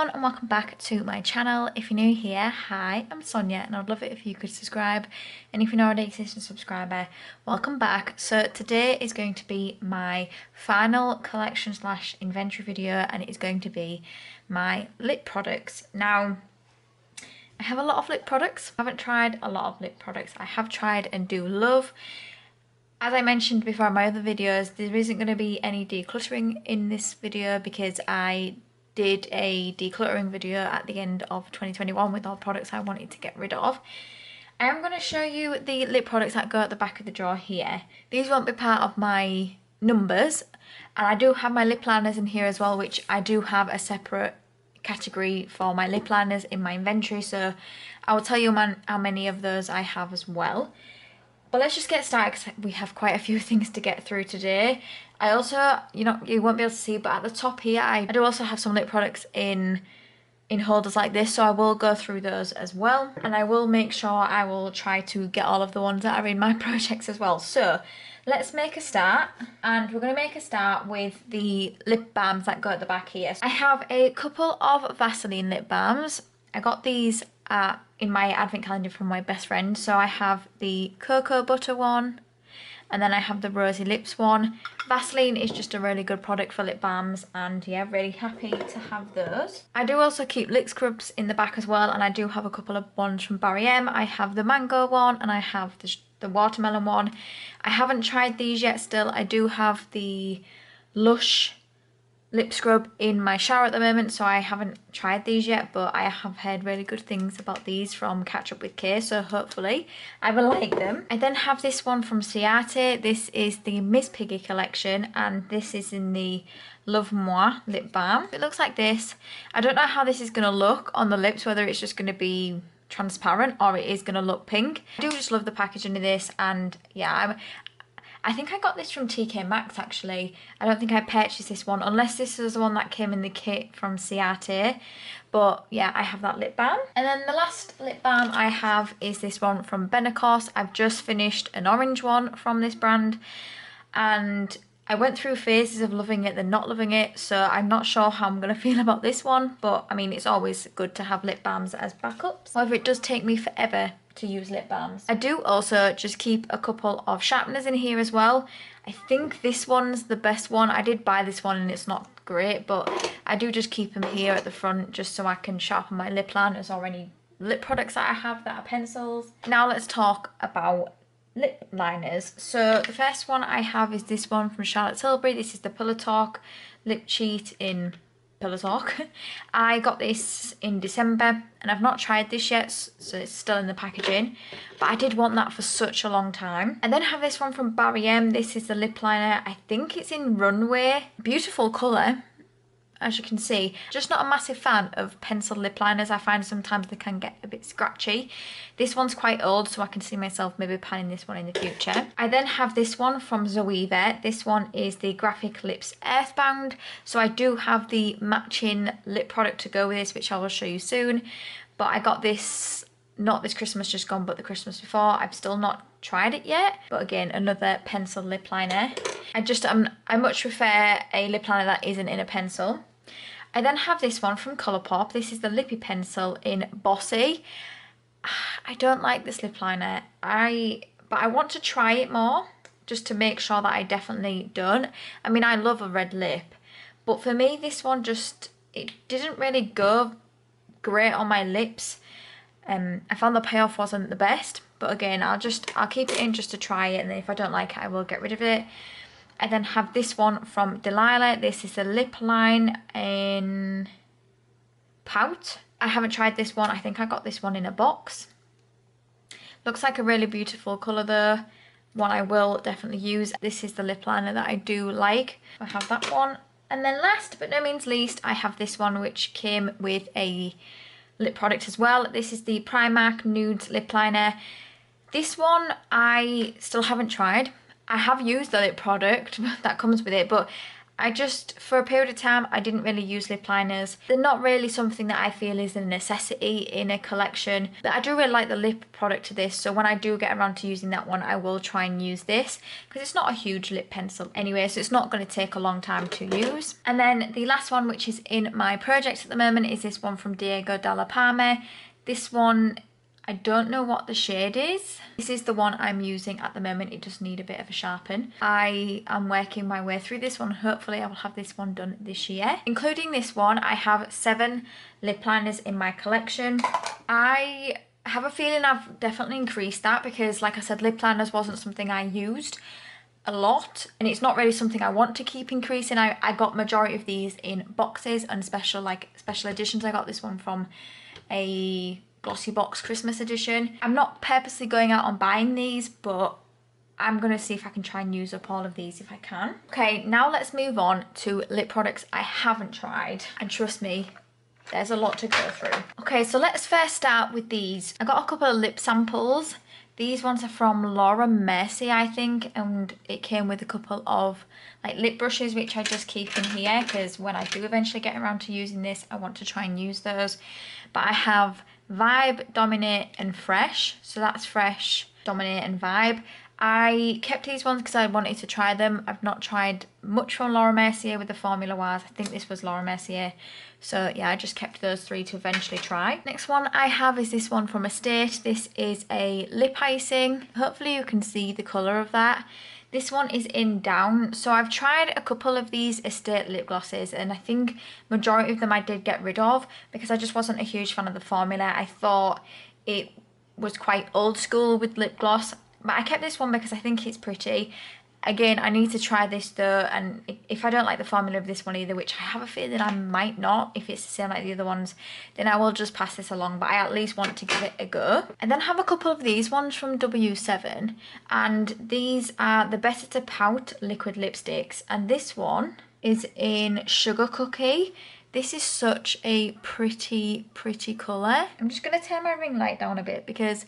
everyone and welcome back to my channel. If you're new here, hi, I'm Sonia and I'd love it if you could subscribe, and if you're not an existing subscriber, welcome back. So today is going to be my final collection slash inventory video and it is going to be my lip products. Now I have a lot of lip products. I haven't tried a lot of lip products. I have tried and do love. As I mentioned before in my other videos, there isn't going to be any decluttering in this video because I did a decluttering video at the end of 2021 with all products I wanted to get rid of. I am going to show you the lip products that go at the back of the drawer here. These won't be part of my numbers, and I do have my lip liners in here as well, which I do have a separate category for my lip liners in my inventory, so I will tell you how many of those I have as well. But let's just get started because we have quite a few things to get through today. I also, you won't be able to see, but at the top here, I do also have some lip products in holders like this, so I will go through those as well. And I will make sure I will try to get all of the ones that are in my projects as well. So let's make a start, and we're going to make a start with the lip balms that go at the back here. I have a couple of Vaseline lip balms. I got these in my advent calendar from my best friend, so I have the cocoa butter one and then I have the rosy lips one. Vaseline is just a really good product for lip balms, and yeah, really happy to have those. I do also keep lip scrubs in the back as well, and I do have a couple of ones from Barry M. I have the mango one and I have the watermelon one. I haven't tried these yet still. I do have the Lush lip scrub in my shower at the moment, so I haven't tried these yet, but I have heard really good things about these from Catch Up with Kay, so hopefully I will like them. I then have this one from Ciate. This is the Miss Piggy collection, and this is in the Love Moi lip balm. It looks like this. I don't know how this is going to look on the lips, whether it's just going to be transparent or it is going to look pink. I do just love the packaging of this, and yeah, I think I got this from TK Maxx actually. I don't think I purchased this one, unless this was the one that came in the kit from Ciate. But yeah, I have that lip balm. And then the last lip balm I have is this one from Benacos. I've just finished an orange one from this brand, and I went through phases of loving it then not loving it, so I'm not sure how I'm going to feel about this one, but I mean, it's always good to have lip balms as backups. However, it does take me forever to use lip balms. I do also just keep a couple of sharpeners in here as well. I think this one's the best one. I did buy this one and it's not great, but I do just keep them here at the front just so I can sharpen my lip liners or any lip products that I have that are pencils. Now let's talk about lip liners. So the first one I have is this one from Charlotte Tilbury. This is the Pillow Talk Lip Cheat in Pillow Talk. I got this in December and I've not tried this yet, so it's still in the packaging, but I did want that for such a long time. And then I have this one from Barry M. This is the lip liner. I think it's in Runway. Beautiful colour, as you can see. Just not a massive fan of pencil lip liners. I find sometimes they can get a bit scratchy. This one's quite old, so I can see myself maybe panning this one in the future. I then have this one from Zoeva. This one is the Graphic Lips Earthbound. So I do have the matching lip product to go with this, which I will show you soon. But I got this, not this Christmas just gone, but the Christmas before. I've still not tried it yet. But again, another pencil lip liner. I much prefer a lip liner that isn't in a pencil. I then have this one from Colourpop. This is the Lippy Pencil in Bossy. I don't like this lip liner, but I want to try it more just to make sure that I definitely don't. I mean, I love a red lip, but for me this one just, it didn't really go great on my lips. I found the payoff wasn't the best, but again, I'll keep it in just to try it, and then if I don't like it I will get rid of it. I then have this one from Delilah. This is a lip line in Pout. I haven't tried this one. I think I got this one in a box. Looks like a really beautiful colour though. One I will definitely use. This is the lip liner that I do like. I have that one. And then last but no means least, I have this one which came with a lip product as well. This is the Primark Nudes lip liner. This one I still haven't tried. I have used the lip product that comes with it, but I just, for a period of time, I didn't really use lip liners. They're not really something that I feel is a necessity in a collection, but I do really like the lip product to this, so when I do get around to using that one, I will try and use this, because it's not a huge lip pencil anyway, so it's not going to take a long time to use. And then the last one, which is in my projects at the moment, is this one from Diego Dalla Palma. This one, I don't know what the shade is. This is the one I'm using at the moment. It does need a bit of a sharpen. I am working my way through this one. Hopefully I will have this one done this year. Including this one, I have 7 lip liners in my collection. I have a feeling I've definitely increased that because, like I said, lip liners wasn't something I used a lot, and it's not really something I want to keep increasing. I got majority of these in boxes and special editions. I got this one from a Glossy Box Christmas edition. I'm not purposely going out on buying these, but I'm going to see if I can try and use up all of these if I can. Okay, now let's move on to lip products I haven't tried, and trust me, there's a lot to go through. Okay, so let's first start with these. I got a couple of lip samples. These ones are from Laura Mercier, I think, and it came with a couple of like lip brushes, which I just keep in here because when I do eventually get around to using this, I want to try and use those. But I have Vibe, Dominate and Fresh. So that's Fresh, Dominate and Vibe. I kept these ones because I wanted to try them. I've not tried much from Laura Mercier with the Formula Wise. I think this was Laura Mercier. So yeah, I just kept those 3 to eventually try. Next one I have is this one from Estee. This is a lip icing. Hopefully you can see the colour of that. This one is in Down. So I've tried a couple of these Estee lip glosses, and I think majority of them I did get rid of because I just wasn't a huge fan of the formula. I thought it was quite old school with lip gloss, but I kept this one because I think it's pretty. Again, I need to try this though, and if I don't like the formula of this one either, which I have a feeling I might not, if it's the same like the other ones, then I will just pass this along, but I at least want to give it a go. And then I have a couple of these ones from W7, and these are the Better to Pout liquid lipsticks, and this one is in Sugar Cookie. This is such a pretty colour. I'm just going to turn my ring light down a bit because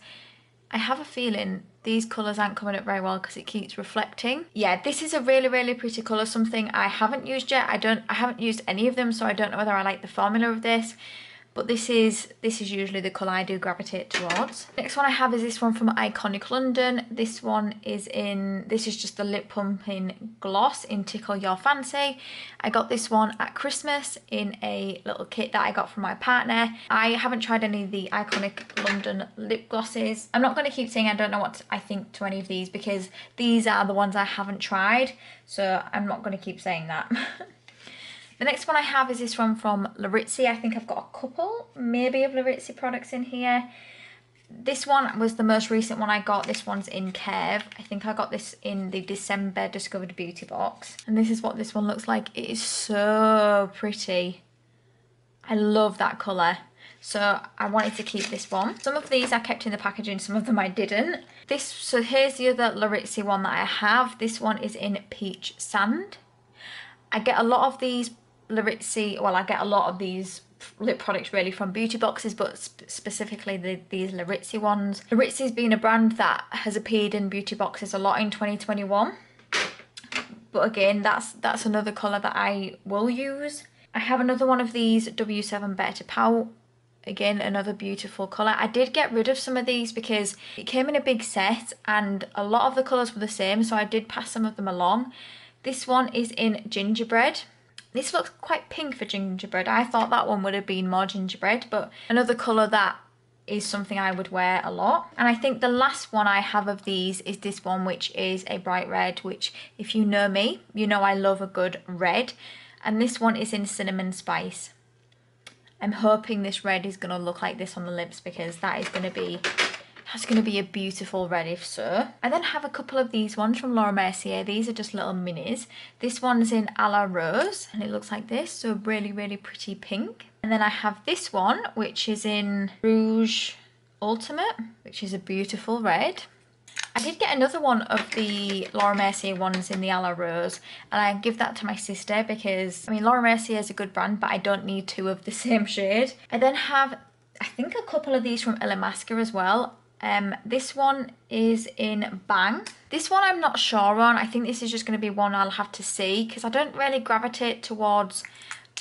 I have a feeling these colours aren't coming up very well because it keeps reflecting. Yeah, this is a really pretty colour, something I haven't used yet. I haven't used any of them, so I don't know whether I like the formula of this, but this is usually the colour I do gravitate towards. Next one I have is this one from Iconic London. This one is in, this is just the lip pumping gloss in Tickle Your Fancy. I got this one at Christmas in a little kit that I got from my partner. I haven't tried any of the Iconic London lip glosses. I'm not going to keep saying I don't know what I think to any of these because these are the ones I haven't tried, so I'm not going to keep saying that. The next one I have is this one from L'Oritzi. I think I've got a couple, maybe, of L'Oritzi products in here. This one was the most recent one I got. This one's in Curve. I think I got this in the December Discovered Beauty box. And this is what this one looks like. It is so pretty. I love that colour. So I wanted to keep this one. Some of these I kept in the packaging, some of them I didn't. So here's the other L'Oritzi one that I have. This one is in Peach Sand. I get a lot of these L'Oritzi, well, I get a lot of these lip products really from beauty boxes, but specifically these L'Oritzi ones. L'Oritzi's been a brand that has appeared in beauty boxes a lot in 2021, but again, that's another colour that I will use. I have another one of these W7 Better to Pout. Again, another beautiful colour. I did get rid of some of these because it came in a big set and a lot of the colours were the same, so I did pass some of them along. This one is in Gingerbread. This looks quite pink for gingerbread. I thought that one would have been more gingerbread, but another colour that is something I would wear a lot. And I think the last one I have of these is this one, which is a bright red, which if you know me, you know I love a good red. And this one is in Cinnamon Spice. I'm hoping this red is going to look like this on the lips because that is going to be... that's going to be a beautiful red if so. I then have a couple of these ones from Laura Mercier. These are just little minis. This one's in A La Rose and it looks like this, so really pretty pink. And then I have this one, which is in Rouge Ultimate, which is a beautiful red. I did get another one of the Laura Mercier ones in the A La Rose, and I give that to my sister because, I mean, Laura Mercier is a good brand, but I don't need 2 of the same shade. I then have, I think, a couple of these from Illamasqua as well. This one is in Bang. This one I'm not sure on. I think this is just going to be one I'll have to see, because I don't really gravitate towards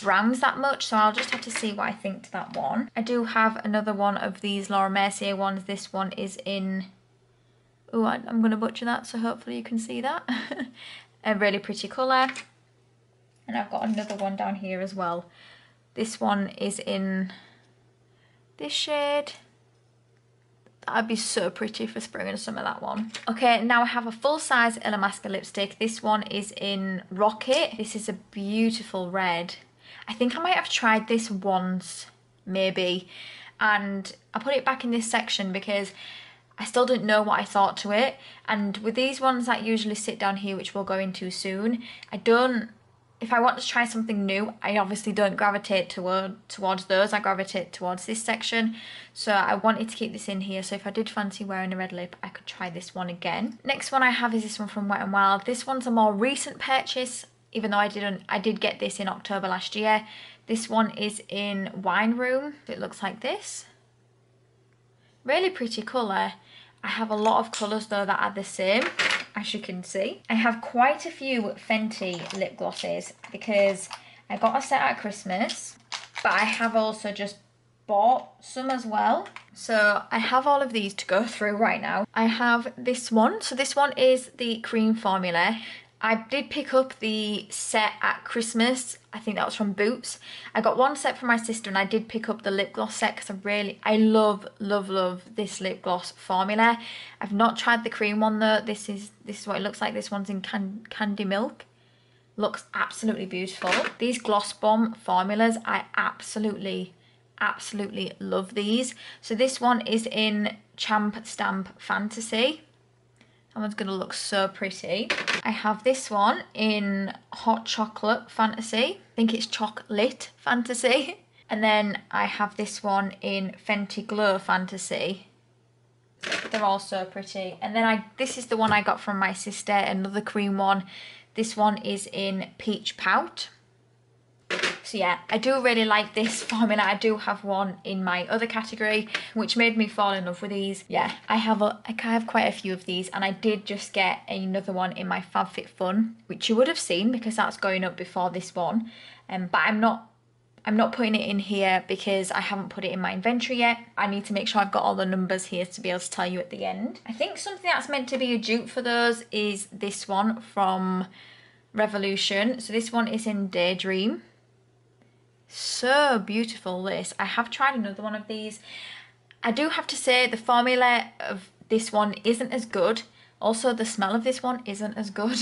brands that much, so I'll just have to see what I think to that one. I do have another one of these Laura Mercier ones. This one is in... oh, I'm going to butcher that, so hopefully you can see that. A really pretty colour. And I've got another one down here as well. This one is in this shade. That'd be so pretty for spring and summer, that one. Okay, now I have a full-size Illamasqua lipstick. This one is in Rocket. This is a beautiful red. I think I might have tried this once, maybe. And I put it back in this section because I still didn't know what I thought to it. And with these ones that usually sit down here, which we'll go into soon, I don't... if I want to try something new, I obviously don't gravitate towards those. I gravitate towards this section. So I wanted to keep this in here. So if I did fancy wearing a red lip, I could try this one again. Next one I have is this one from Wet n Wild. This one's a more recent purchase, even though I did get this in October last year. This one is in Wine Room. It looks like this. Really pretty colour. I have a lot of colours though that are the same, as you can see. I have quite a few Fenty lip glosses because I got a set at Christmas, but I have also just bought some as well. So I have all of these to go through right now. I have this one. So this one is the cream formula. I did pick up the set at Christmas. I think that was from Boots. I got one set from my sister and I did pick up the lip gloss set because I love, love, love this lip gloss formula. I've not tried the cream one though. This is what it looks like. This one's in Candy Milk. Looks absolutely beautiful. These Gloss Bomb formulas, I absolutely love these. So this one is in Champ Stamp Fantasy. That one's going to look so pretty. I have this one in Hot Chocolate Fantasy. I think it's Chocolate Fantasy. And then I have this one in Fenty Glow Fantasy. They're all so pretty. And then this is the one I got from my sister, another cream one. This one is in Peach Pout. So yeah, I do really like this formula. I do have one in my other category, which made me fall in love with these. Yeah, I have quite a few of these, and I did just get another one in my FabFitFun, which you would have seen because that's going up before this one. But I'm not putting it in here because I haven't put it in my inventory yet. I need to make sure I've got all the numbers here to be able to tell you at the end. I think something that's meant to be a dupe for those is this one from Revolution. So this one is in Daydream. So beautiful, this. I have tried another one of these. I do have to say the formula of this one isn't as good. Also, the smell of this one isn't as good.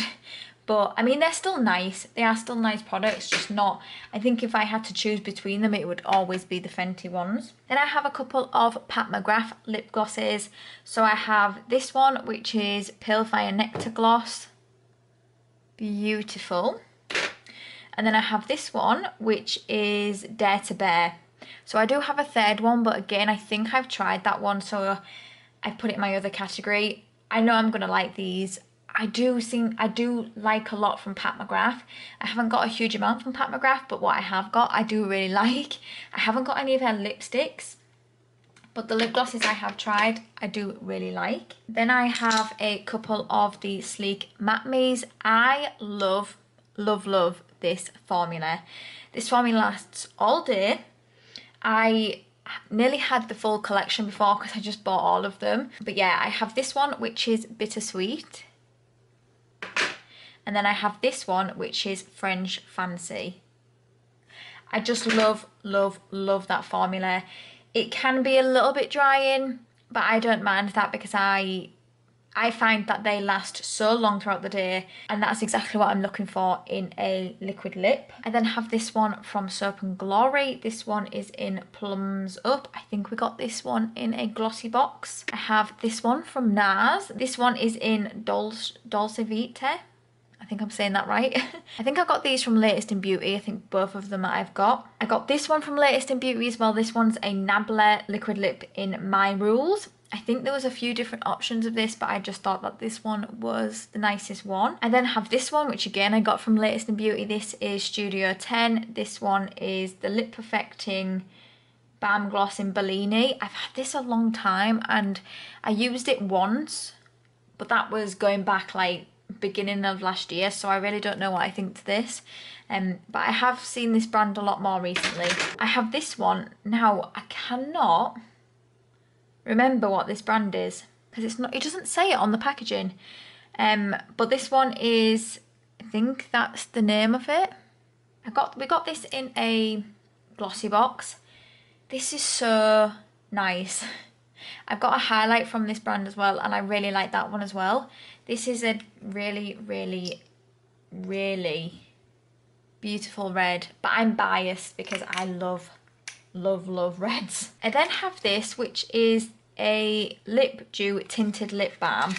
But, I mean, they're still nice. They are still nice products, just not... I think if I had to choose between them, it would always be the Fenty ones. Then I have a couple of Pat McGrath lip glosses. So I have this one, which is Pale Fire Nectar Gloss. Beautiful. And then I have this one, which is Dare to Bear. So I do have a third one, but again, I think I've tried that one, so I've put it in my other category. I know I'm going to like these. I do like a lot from Pat McGrath. I haven't got a huge amount from Pat McGrath, but what I have got, I do really like. I haven't got any of her lipsticks, but the lip glosses I have tried, I do really like. Then I have a couple of the Sleek Matte Me's. I love, love, love this formula. This formula lasts all day. I nearly had the full collection before because I just bought all of them. But yeah, I have this one, which is Bittersweet. And then I have this one, which is French Fancy. I just love, love, love that formula. It can be a little bit drying, but I don't mind that because I find that they last so long throughout the day, and that's exactly what I'm looking for in a liquid lip. I then have this one from Soap & Glory. This one is in Plums Up. I think we got this one in a glossy box. I have this one from NARS. This one is in Dolce Vita. I think I'm saying that right. I think I got these from Latest in Beauty. I think both of them I've got. I got this one from Latest in Beauty as well. This one's a Nabla liquid lip in My Rules. I think there was a few different options of this, but I just thought that this one was the nicest one. I then have this one, which again I got from Latest in Beauty. This is Studio 10. This one is the Lip Perfecting balm gloss in Bellini. I've had this a long time and I used it once, but that was going back like beginning of last year, so I really don't know what I think to this. But I have seen this brand a lot more recently. I have this one. Now, I cannot remember what this brand is because it's not, it doesn't say it on the packaging. But this one is, I think that's the name of it. We got this in a glossy box. This is so nice. I've got a highlight from this brand as well, and I really like that one as well. This is a really, really, really beautiful red, but I'm biased because I love, love, love reds. I then have this, which is a Lip Dew tinted lip balm.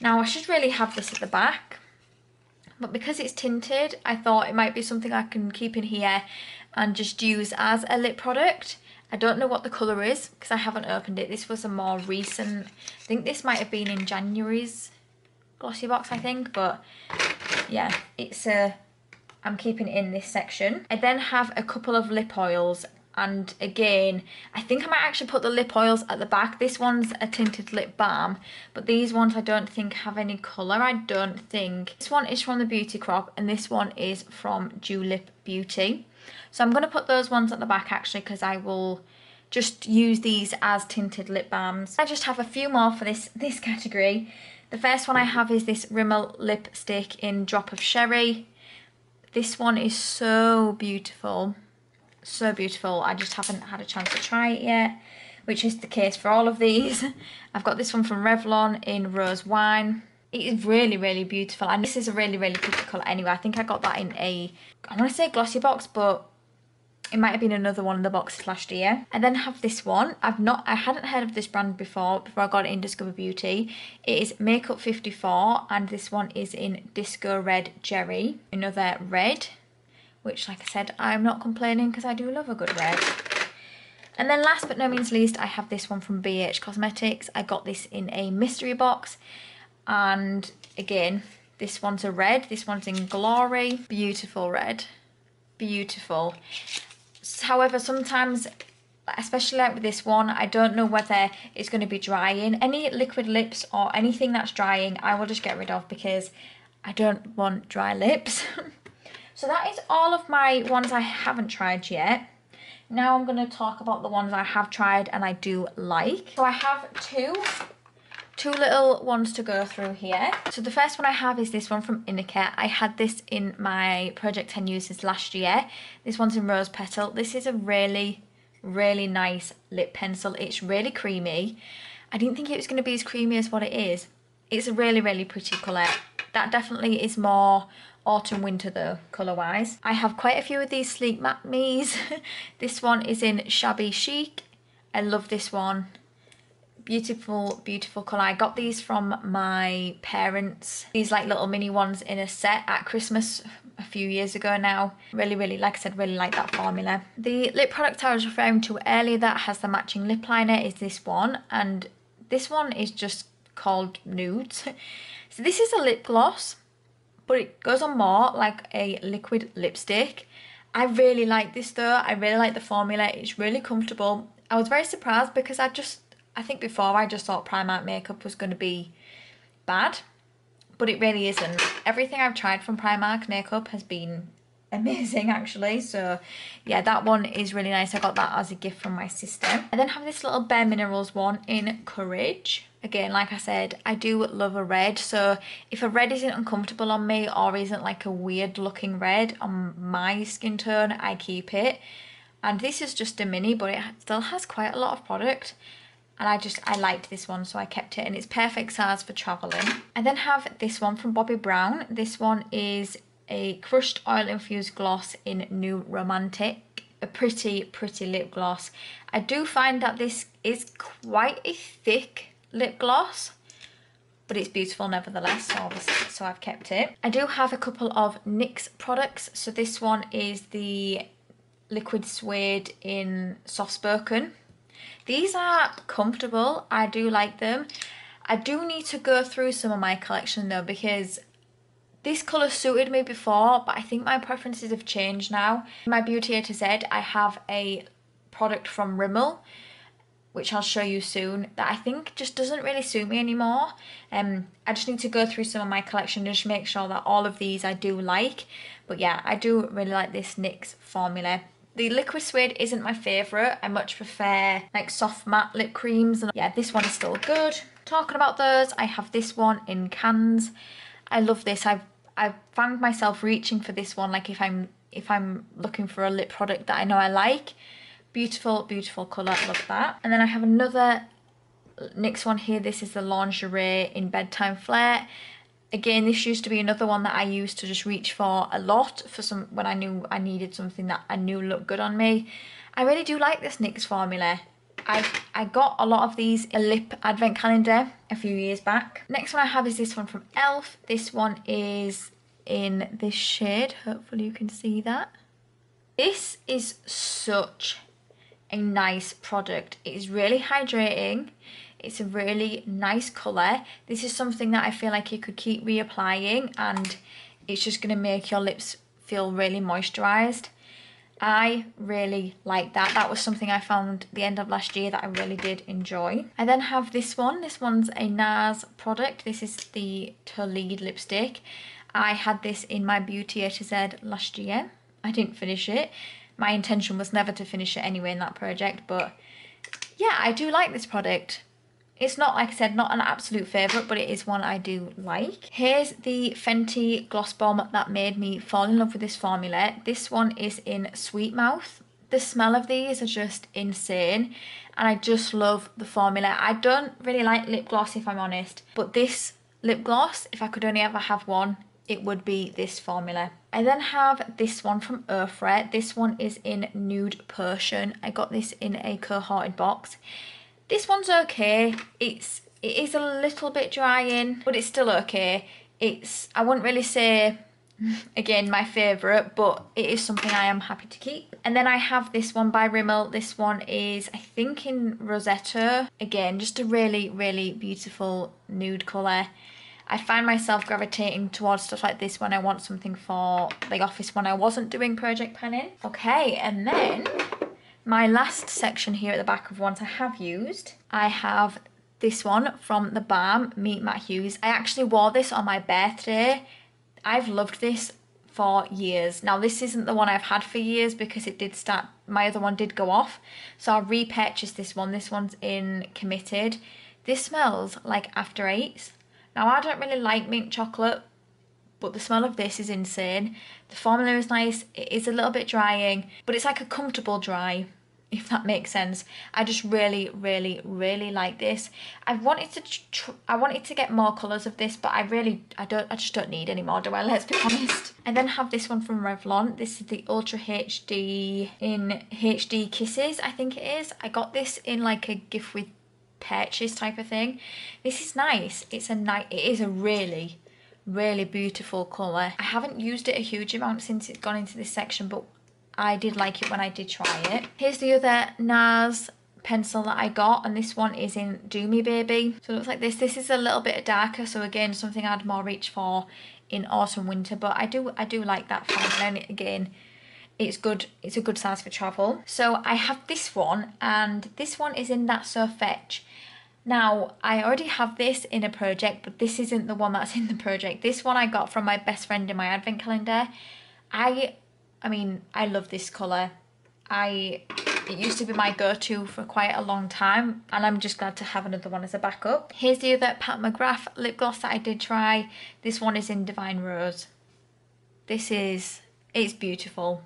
Now, I should really have this at the back, but because it's tinted, I thought it might be something I can keep in here and just use as a lip product. I don't know what the colour is because I haven't opened it. This was a more recent, I think this might have been in January's glossy box, I think, but yeah, it's a, I'm keeping it in this section. I then have a couple of lip oils, and again, I think I might actually put the lip oils at the back. This one's a tinted lip balm, but these ones I don't think have any colour, I don't think. This one is from the Beauty Crop and this one is from Julep Beauty. So I'm going to put those ones at the back actually because I will just use these as tinted lip balms. I just have a few more for this category. The first one I have is this Rimmel lipstick in Drop of Sherry. This one is so beautiful. So beautiful. I just haven't had a chance to try it yet, which is the case for all of these. I've got this one from Revlon in Rose Wine. It is really, really beautiful, and this is a really, really pretty colour anyway. I think I got that in a, I want to say glossy box, but it might have been another one in the boxes last year. I then have this one. I hadn't heard of this brand before I got it in Discover Beauty. It is Makeup 54, and this one is in Disco Red Jerry. Another red, which, like I said, I'm not complaining because I do love a good red. And then last but no means least, I have this one from BH Cosmetics. I got this in a mystery box. And again, this one's a red, this one's in Glory. Beautiful red, beautiful. However, sometimes, especially like with this one, I don't know whether it's going to be drying. Any liquid lips or anything that's drying, I will just get rid of because I don't want dry lips. So that is all of my ones I haven't tried yet. Now I'm going to talk about the ones I have tried and I do like. So I have two little ones to go through here. So the first one I have is this one from Innocare. I had this in my Project 10 uses last year. This one's in Rose Petal. This is a really, really nice lip pencil. It's really creamy. I didn't think it was going to be as creamy as what it is. It's a really, really pretty colour. That definitely is more autumn winter though, colour wise. I have quite a few of these Sleek Matte Me's. This one is in Shabby Chic. I love this one. Beautiful, beautiful colour. I got these from my parents. These like little mini ones in a set at Christmas a few years ago now. Really, really, like I said, really like that formula. The lip product I was referring to earlier that has the matching lip liner is this one. And this one is just called Nudes. So this is a lip gloss, but it goes on more like a liquid lipstick. I really like this though. I really like the formula. It's really comfortable. I was very surprised because I think before I just thought Primark makeup was going to be bad, but it really isn't. Everything I've tried from Primark makeup has been amazing actually, so yeah, that one is really nice. I got that as a gift from my sister. I then have this little Bare Minerals one in Courage. Again, like I said, I do love a red, so if a red isn't uncomfortable on me or isn't like a weird looking red on my skin tone, I keep it. And this is just a mini, but it still has quite a lot of product. And I liked this one, so I kept it, and it's perfect size for travelling. I then have this one from Bobbi Brown. This one is a crushed oil infused gloss in New Romantic. A pretty, pretty lip gloss. I do find that this is quite a thick lip gloss, but it's beautiful nevertheless, so I've kept it. I do have a couple of NYX products. So this one is the Liquid Suede in Soft Spoken. These are comfortable, I do like them. I do need to go through some of my collection though, because this colour suited me before, but I think my preferences have changed now. In my Beauty A to Z, I have a product from Rimmel, which I'll show you soon, that I think just doesn't really suit me anymore. I just need to go through some of my collection just to make sure that all of these I do like. But yeah, I do really like this NYX formula. The liquid suede isn't my favourite. I much prefer like soft matte lip creams. And yeah, this one is still good. Talking about those, I have this one in cans. I love this. I've found myself reaching for this one, like if I'm looking for a lip product that I know I like. Beautiful, beautiful colour, love that. And then I have another NYX one here. This is the Lingerie in Bedtime Flare. Again, this used to be another one that I used to just reach for a lot for some when I knew I needed something that I knew looked good on me. I really do like this NYX formula. I got a lot of these a lip advent calendar a few years back. Next one I have is this one from e.l.f. This one is in this shade. Hopefully you can see that. This is such a nice product. It is really hydrating. It's a really nice colour. This is something that I feel like you could keep reapplying and it's just going to make your lips feel really moisturised. I really like that. That was something I found the end of last year that I really did enjoy. I then have this one. This one's a NARS product. This is the Toledo lipstick. I had this in my Beauty A to Z last year. I didn't finish it. My intention was never to finish it anyway in that project, but yeah, I do like this product. It's not, like I said, not an absolute favourite, but it is one I do like. Here's the Fenty Gloss Bomb that made me fall in love with this formula. This one is in Sweet Mouth. The smell of these are just insane, and I just love the formula. I don't really like lip gloss, if I'm honest, but this lip gloss, if I could only ever have one, it would be this formula. I then have this one from Ofra. This one is in Nude Potion. I got this in a cohorted box. This one's okay. It is a little bit drying, but it's still okay. I wouldn't really say, again, my favourite, but it is something I am happy to keep. And then I have this one by Rimmel. This one is, I think, in Rosetto. Again, just a really, really beautiful nude colour. I find myself gravitating towards stuff like this when I want something for the office when I wasn't doing project planning. Okay, and then my last section here at the back of ones I have used, I have this one from The Balm, Meet Matt Hughes. I actually wore this on my birthday. I've loved this for years. Now, this isn't the one I've had for years because it did start, my other one did go off. So I repurchased this one. This one's in Committed. This smells like After Eights. Now, I don't really like mint chocolate, but the smell of this is insane. The formula is nice. It is a little bit drying, but it's like a comfortable dry, if that makes sense. I just really, really, really like this. I wanted to get more colours of this, but I just don't need any more, do I? Let's be honest. I then have this one from Revlon. This is the Ultra HD in HD Kisses, I think it is. I got this in like a gift with purchase type of thing. This is nice. It is a really, really beautiful colour. I haven't used it a huge amount since it's gone into this section, but I did like it when I did try it. Here's the other NARS pencil that I got, and this one is in Do Me Baby. So it looks like this. This is a little bit darker, so again, something I'd more reach for in autumn winter, but I do like that formula, and again, it's good. It's a good size for travel. So I have this one, and this one is in That's So Fetch. Now, I already have this in a project, but this isn't the one that's in the project. This one I got from my best friend in my advent calendar. I mean, I love this colour. It used to be my go-to for quite a long time, and I'm just glad to have another one as a backup. Here's the other Pat McGrath lip gloss that I did try. This one is in Divine Rose. It's beautiful.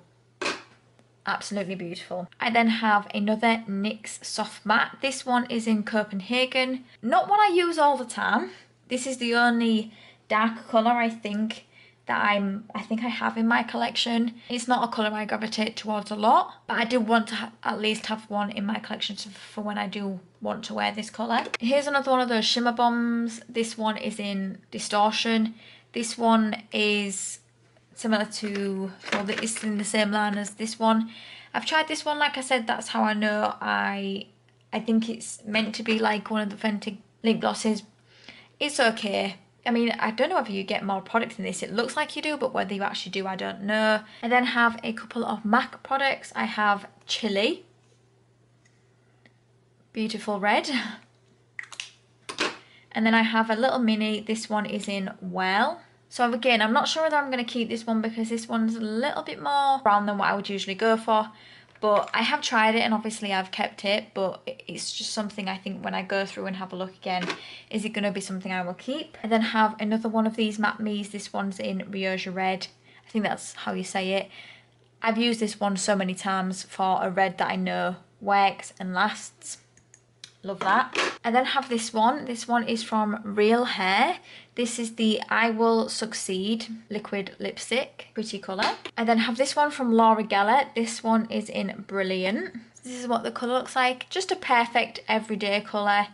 Absolutely beautiful. I then have another NYX Soft Matte. This one is in Copenhagen. Not one I use all the time. This is the only dark colour I think that I have in my collection. It's not a colour I gravitate towards a lot, but I do want to at least have one in my collection for when I do want to wear this colour. Here's another one of those shimmer bombs. This one is in Distortion. This one is similar to, well, it's in the same line as this one. I've tried this one, like I said, that's how I know. I think it's meant to be like one of the Fenty lip glosses. It's okay. I mean, I don't know whether you get more products than this. It looks like you do, but whether you actually do, I don't know. I then have a couple of MAC products. I have Chili. beautiful red. And then I have a little mini. This one is in Well. So again, I'm not sure whether I'm going to keep this one because this one's a little bit more brown than what I would usually go for. But I have tried it and obviously I've kept it. But it's just something I think when I go through and have a look again, is it going to be something I will keep? I then have another one of these Matte Me's. This one's in Rioja Red. I think that's how you say it. I've used this one so many times for a red that I know works and lasts. Love that. I then have this one. This one is from Real Hair. This is the I Will Succeed liquid lipstick. Pretty colour. I then have this one from Laura Geller. This one is in Brilliant. This is what the colour looks like. Just a perfect everyday colour.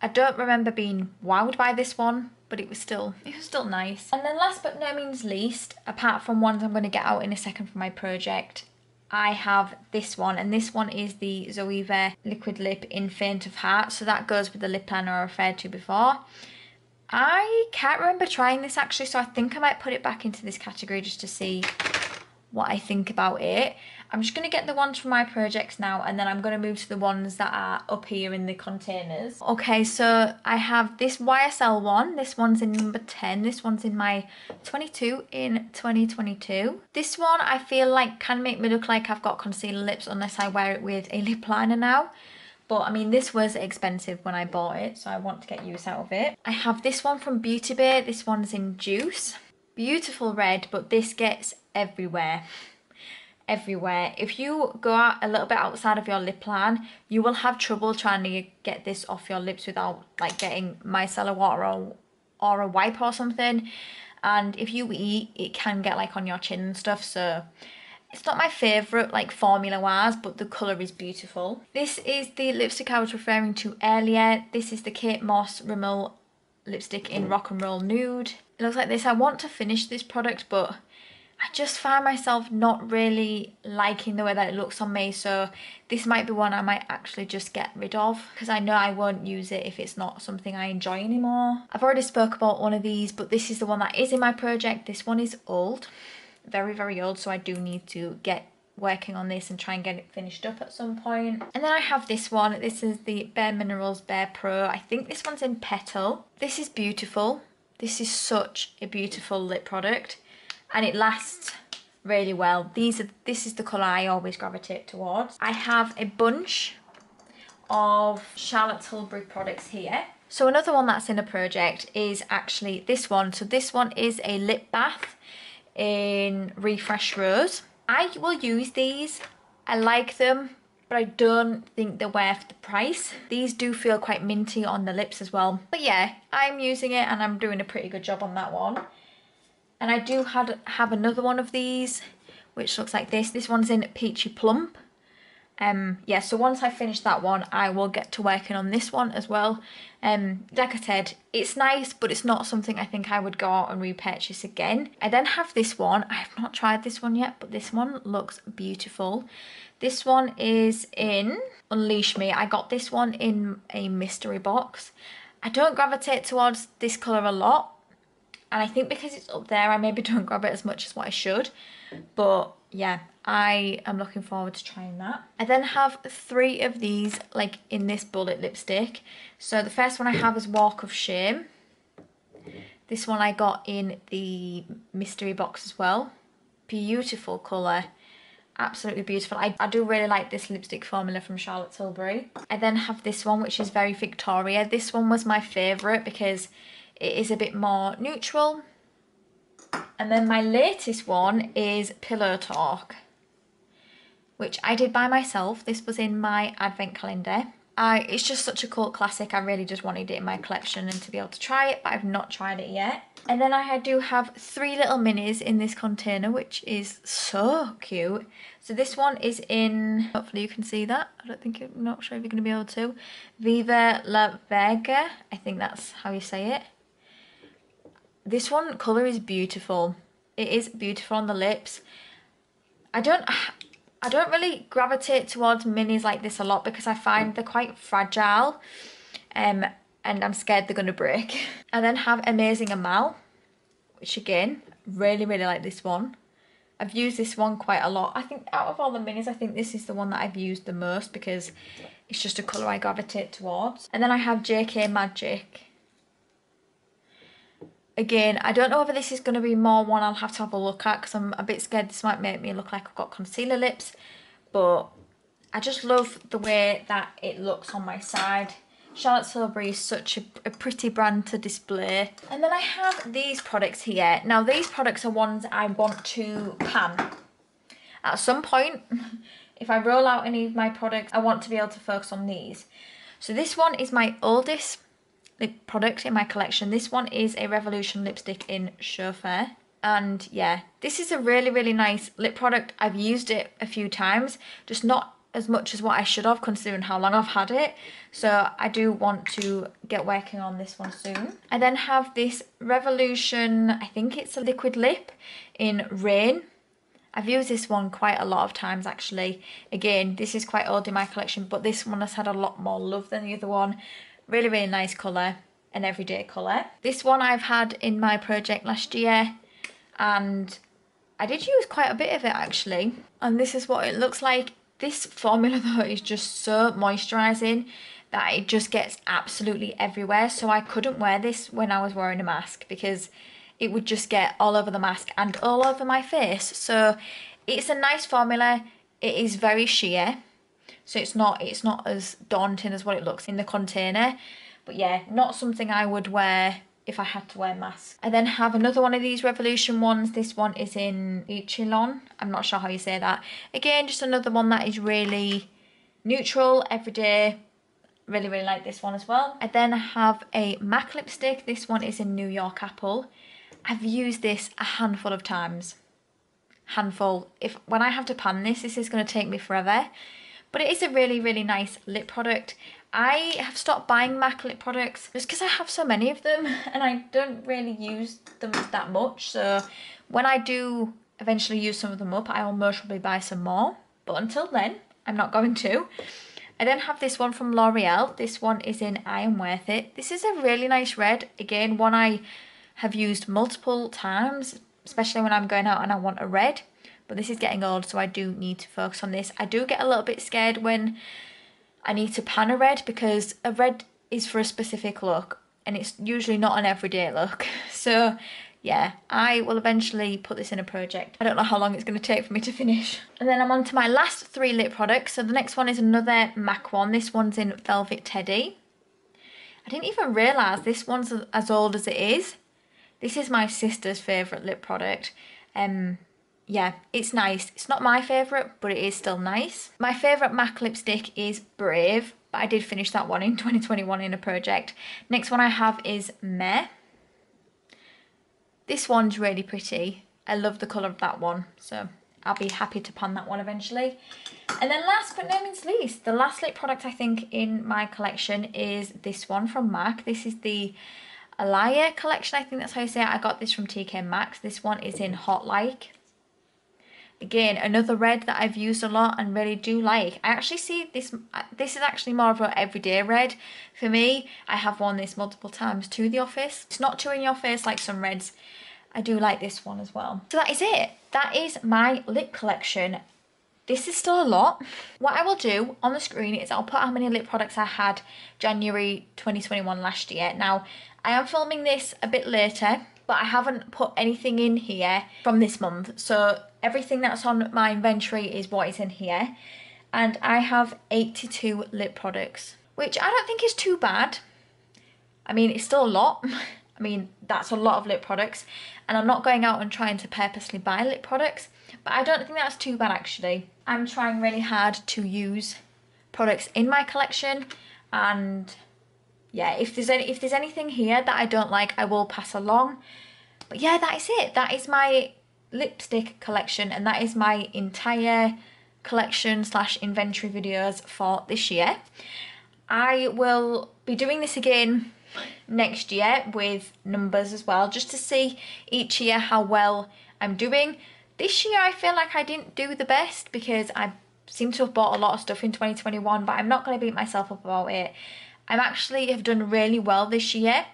I don't remember being wowed by this one, but it was still nice. And then last but no means least, apart from ones I'm going to get out in a second for my project, I have this one, and this one is the Zoeva liquid lip in Faint of Heart. So that goes with the lip liner I referred to before. I can't remember trying this actually, so I think I might put it back into this category just to see what I think about it. I'm just going to get the ones from my projects now, and then I'm going to move to the ones that are up here in the containers. Okay, so I have this YSL one. This one's in number 10. This one's in my 22 in 2022. This one I feel like can make me look like I've got concealer lips unless I wear it with a lip liner now. But I mean, this was expensive when I bought it, so I want to get use out of it. I have this one from Beauty Bay. This one's in Juice. Beautiful red, but this gets everywhere. If you go out a little bit outside of your lip plan, you will have trouble trying to get this off your lips without like getting micellar water or a wipe or something. And if you eat, it can get like on your chin and stuff. So it's not my favorite like formula wise, but the color is beautiful. This is the lipstick I was referring to earlier. This is the Kate Moss Rimmel lipstick in Rock and Roll Nude. It looks like this. I want to finish this product, but I just find myself not really liking the way that it looks on me, so this might be one I might actually just get rid of because I know I won't use it if it's not something I enjoy anymore. I've already spoke about one of these, but this is the one that is in my project. This one is old, very, very old, so I do need to get working on this and try and get it finished up at some point. And then I have this one. This is the Bare Minerals Bare Pro. I think this one's in Petal. This is beautiful. This is such a beautiful lip product. And it lasts really well. This is the colour I always gravitate towards. I have a bunch of Charlotte Tilbury products here. So another one that's in a project is actually this one. So this one is a lip bath in Refresh Rose. I will use these. I like them, but I don't think they're worth the price. These do feel quite minty on the lips as well. But yeah, I'm using it and I'm doing a pretty good job on that one. And I do have another one of these, which looks like this. This one's in Peachy Plump. Yeah, so once I finish that one, I will get to working on this one as well. Like I said, it's nice, but it's not something I think I would go out and repurchase again. I then have this one. I have not tried this one yet, but this one looks beautiful. This one is in Unleash Me. I got this one in a mystery box. I don't gravitate towards this colour a lot. And I think because it's up there, I maybe don't grab it as much as what I should. But yeah, I am looking forward to trying that. I then have three of these, like in this bullet lipstick. So the first one I have is Walk of Shame. This one I got in the mystery box as well. Beautiful colour. Absolutely beautiful. I do really like this lipstick formula from Charlotte Tilbury. I then have this one, which is Very Victoria. This one was my favourite because it is a bit more neutral. And then my latest one is Pillow Talk, which I did by myself. This was in my advent calendar. It's just such a cult classic. I really just wanted it in my collection and to be able to try it, but I've not tried it yet. And then I do have three little minis in this container, which is so cute. So this one is in, hopefully you can see that. I'm not sure if you're going to be able to. Viva La Vega. I think that's how you say it. This one colour is beautiful. It is beautiful on the lips. I don't really gravitate towards minis like this a lot because I find they're quite fragile and I'm scared they're going to break. I then have Amazing Amal, which again, really, really like this one. I've used this one quite a lot. I think out of all the minis, I think this is the one that I've used the most because It's just a colour I gravitate towards. And then I have JK Magic. Again, I don't know whether this is going to be more one I'll have to have a look at, because I'm a bit scared this might make me look like I've got concealer lips. But I just love the way that it looks on my side. Charlotte Tilbury is such a pretty brand to display. And then I have these products here. Now, these products are ones I want to pan. At some point, if I roll out any of my products, I want to be able to focus on these. So this one is my oldest lip product in my collection. This one is a Revolution lipstick in Chauffeur. And yeah, this is a really, really nice lip product. I've used it a few times, just not as much as what I should have, considering how long I've had it. So I do want to get working on this one soon. I then have this Revolution, I think it's a liquid lip in Rain. I've used this one quite a lot of times actually. Again, this is quite old in my collection, but this one has had a lot more love than the other one. Really, really nice colour, an everyday colour. This one I've had in my project last year, and I did use quite a bit of it actually. And this is what it looks like. This formula though is just so moisturising that it just gets absolutely everywhere. So I couldn't wear this when I was wearing a mask because it would just get all over the mask and all over my face. So it's a nice formula. It is very sheer, so it's not as daunting as what it looks in the container. But yeah, not something I would wear if I had to wear masks. I then have another one of these Revolution ones. This one is in Iconic. I'm not sure how you say that. Again, just another one that is really neutral, everyday. Really, really like this one as well. I then have a MAC lipstick. This one is in New York Apple. I've used this a handful of times. Handful. When I have to pan this is going to take me forever. But it is a really, really nice lip product. I have stopped buying MAC lip products just because I have so many of them and I don't really use them that much. So when I do eventually use some of them up, I will most probably buy some more. But until then, I'm not going to. I then have this one from L'Oreal. This one is in I Am Worth It. This is a really nice red. Again, one I have used multiple times, especially when I'm going out and I want a red. But this is getting old, so I do need to focus on this. I do get a little bit scared when I need to pan a red because a red is for a specific look and it's usually not an everyday look. So yeah, I will eventually put this in a project. I don't know how long it's going to take for me to finish. And then I'm on to my last three lip products. So the next one is another MAC one. This one's in Velvet Teddy. I didn't even realise this one's as old as it is. This is my sister's favourite lip product. Yeah, it's nice. It's not my favourite, but it is still nice. My favourite MAC lipstick is Brave, but I did finish that one in 2021 in a project. Next one I have is Meh. This one's really pretty. I love the colour of that one, so I'll be happy to pan that one eventually. And then last but no means least, the last lip product I think in my collection is this one from MAC. This is the Alaya collection, I think that's how you say it. I got this from TK Maxx. This one is in Hot Like. Again, another red that I've used a lot and really do like. I actually see this is actually more of an everyday red. For me, I have worn this multiple times to the office. It's not too in your face like some reds. I do like this one as well. So that is it. That is my lip collection. This is still a lot. What I will do on the screen is I'll put how many lip products I had January 2021 last year. Now, I am filming this a bit later, but I haven't put anything in here from this month. So everything that's on my inventory is what is in here. And I have 82 lip products, which I don't think is too bad. I mean, it's still a lot. I mean, that's a lot of lip products. And I'm not going out and trying to purposely buy lip products, but I don't think that's too bad actually. I'm trying really hard to use products in my collection, and yeah, if there's anything here that I don't like, I will pass along. But yeah, that is it. That is my lipstick collection, and that is my entire collection / inventory videos for this year. I will be doing this again next year with numbers as well, just to see each year how well I'm doing. This year I feel like I didn't do the best because I seem to have bought a lot of stuff in 2021, but I'm not going to beat myself up about it. I actually have done really well this year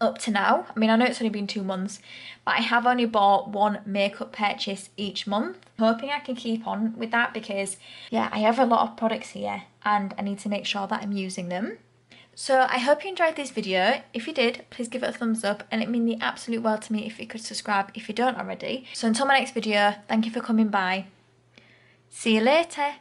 up to now. I mean, I know it's only been 2 months, but I have only bought one makeup purchase each month. Hoping I can keep on with that because, yeah, I have a lot of products here and I need to make sure that I'm using them. So I hope you enjoyed this video. If you did, please give it a thumbs up, and it'd mean the absolute world to me if you could subscribe if you don't already. So until my next video, thank you for coming by. See you later.